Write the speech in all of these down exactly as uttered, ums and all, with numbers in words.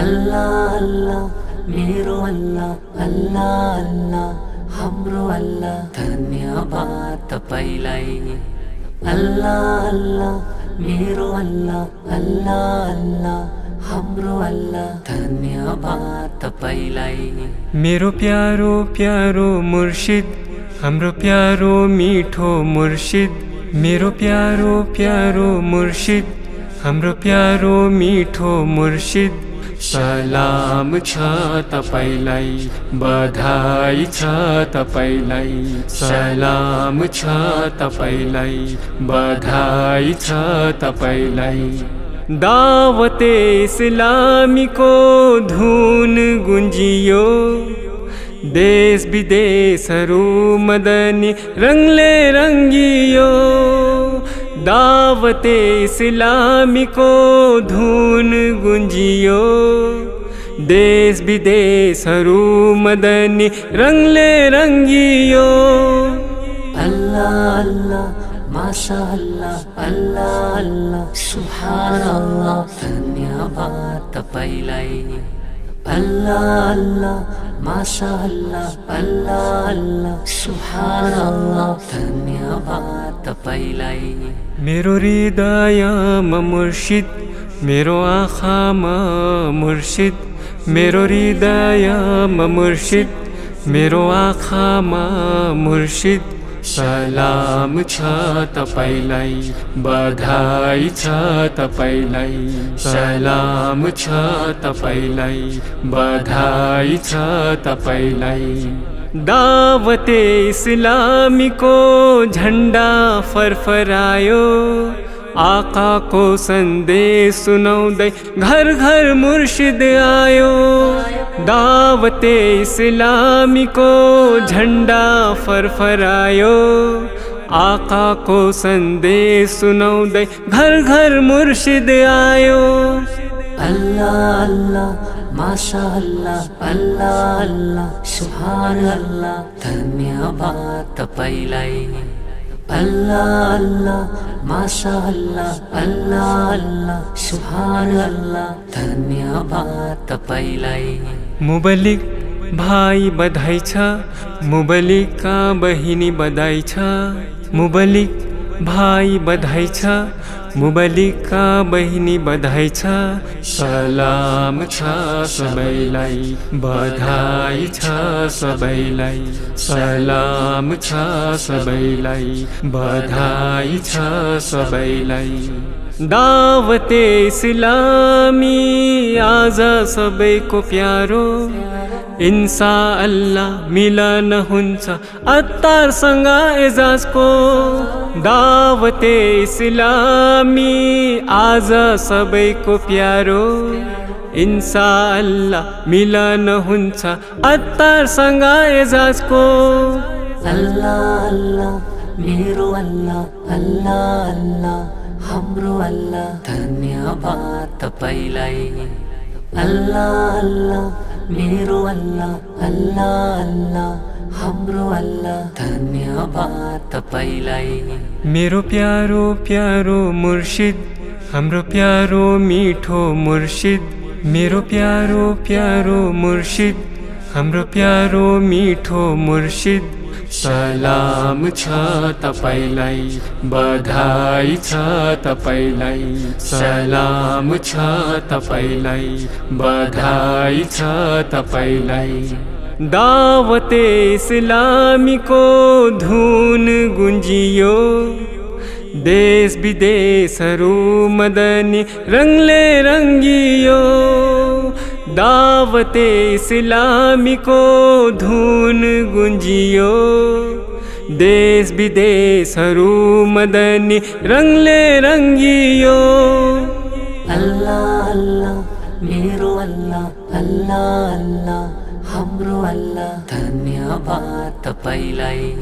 अल्लाह अल्लाह मेरो अल्लाह अल्लाह अल्लाह हाम्रो अल्लाह धन्यवाद तपाईलाई अल्लाह अल्लाह मेरो अल्लाह अल्लाह अल्लाह हाम्रो अल्लाह धन्यवाद तपाईलाई मेरो प्यारो प्यारो मुर्शिद हाम्रो प्यारो मीठो मुर्शिद मेरो प्यारो प्यारो मुर्शिद हाम्रो प्यारो मीठो मुर्शिद सलाम छ तपाईलाई बधाई छ तपाईलाई सलाम छ तपाईलाई बधाई छ तपाईलाई दावते इस्लामी को धुन गुन्जियो देश विदेशहरु मदनी रंगले रंगियो दावते इस्लामी को धुन गुन्जियो देश विदेशहरु मदनी रंगले रंगियो अल्लाह अल्लाह माशा अल्लाह अल्लाह अल्लाह सुभान अल्लाह धन्यवाद तपाईलाई अल्लाह अल्लाह माशा अल्लाह अल्लाह अल्लाह सुभान अल्लाह धन्यवाद तपाईलाई मेरो हृदयमा मुर्शिद मेरो आँखामा मुर्शिद मेरो हृदयमा मुर्शिद मेरो आँखामा मुर्शिद सलाम छ तपाईलाई बधाई छ तपाईलाई सलाम छ तपाईलाई बधाई छ तपाईलाई दावते इस्लामी को झण्डा फरफरायो आका को संदेश सुनाउँदै घर घर मुर्शिद आयो दावते इस्लामी को झण्डा फरफरायो आका को संदेश सुनाउँदै घर घर मुर्शिद आयो अल्लाह अल्लाह माशा अल्लाह अल्लाह अल्लाह सुभान अल्लाह धन्यवाद तपाईलाई अल्लाह अल्लाह माशा अल्लाह अल्लाह अल्लाह सुभान अल्लाह धन्यवाद तपाईलाई मुबलिक भाई बधाई छ मुबलिका बहिनी बधाई छ मुबलिक भाई बधाई छ मुबलिका बहिनी बधाई छ सलाम छ सबैलाई बधाई छ सबैलाई सलाम छ सबैलाई बधाई छ सबैलाई दावते इस्लामी आज सबैको प्यारो इन्सा अल्लाह मिलन हुन्छ अत्तार सँग एजाज को दावते इस्लामी आज सबैको प्यारो इन्सा अल्लाह मिलन हुन्छ अत्तार सँग एजाज को अल्लाह अल्लाह मेरो अल्लाह अल्लाह अल्लाह हाम्रो अल्लाह धन्यवाद तपाईलाई अल्लाह अल्लाह मेरो अल्लाह अल्लाह अल्लाह हाम्रो अल्लाह धन्यवाद तपाईलाई मेरो प्यारो प्यारो मुर्शिद हाम्रो प्यारो मीठो मुर्शिद मेरो प्यारो प्यारो मुर्शिद हाम्रो प्यारो मीठो मुर्शिद सलाम छ तपाईलाई बधाई छ तपाईलाई सलाम छ तपाईलाई बधाई छ तपाईलाई दावते इस्लामी को धुन गुन्जियो देश विदेशहरु मदनी रंगले रंगियो दावते इस्लामी को धुन गुन्जियो देश विदेशहरु मदनी रंगले रंगियो अल्लाह अल्लाह मेरो अल्लाह अल्लाह अल्लाह हाम्रो अल्लाह धन्यवाद तपाईलाई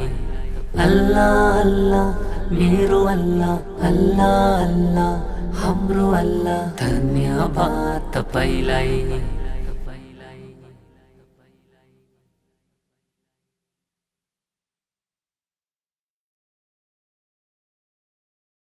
अल्लाह अल्लाह मेरो अल्लाह अल्लाह अल्लाह हाम्रो अल्लाह धन्यवाद तपाईलाई।